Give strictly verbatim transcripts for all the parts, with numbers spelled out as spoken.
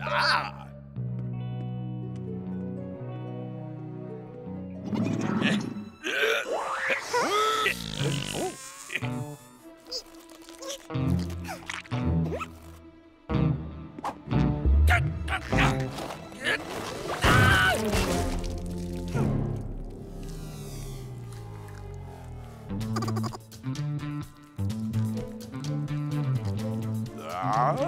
Ah.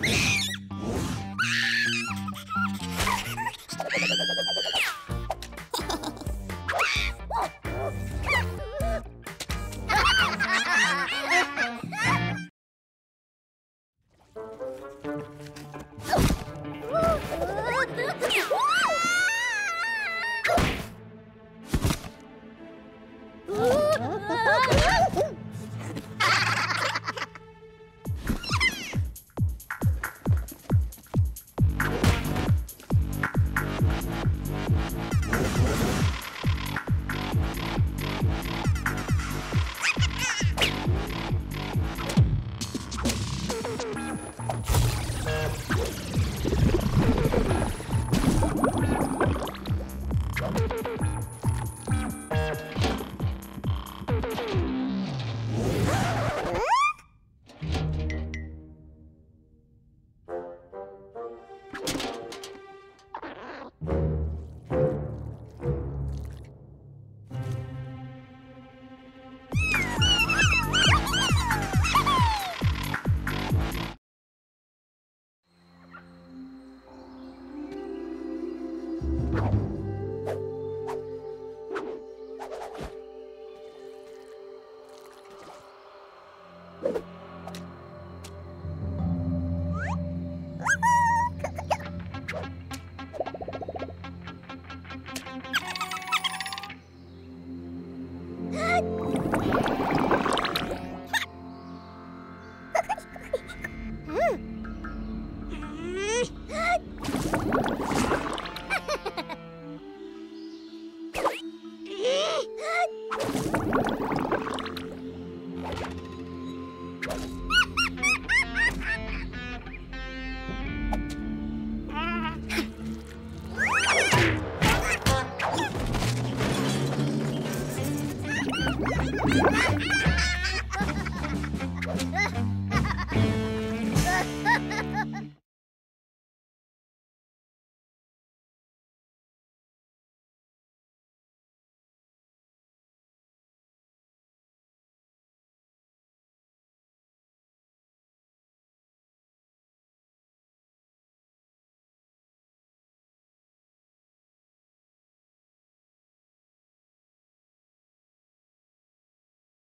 Yeah.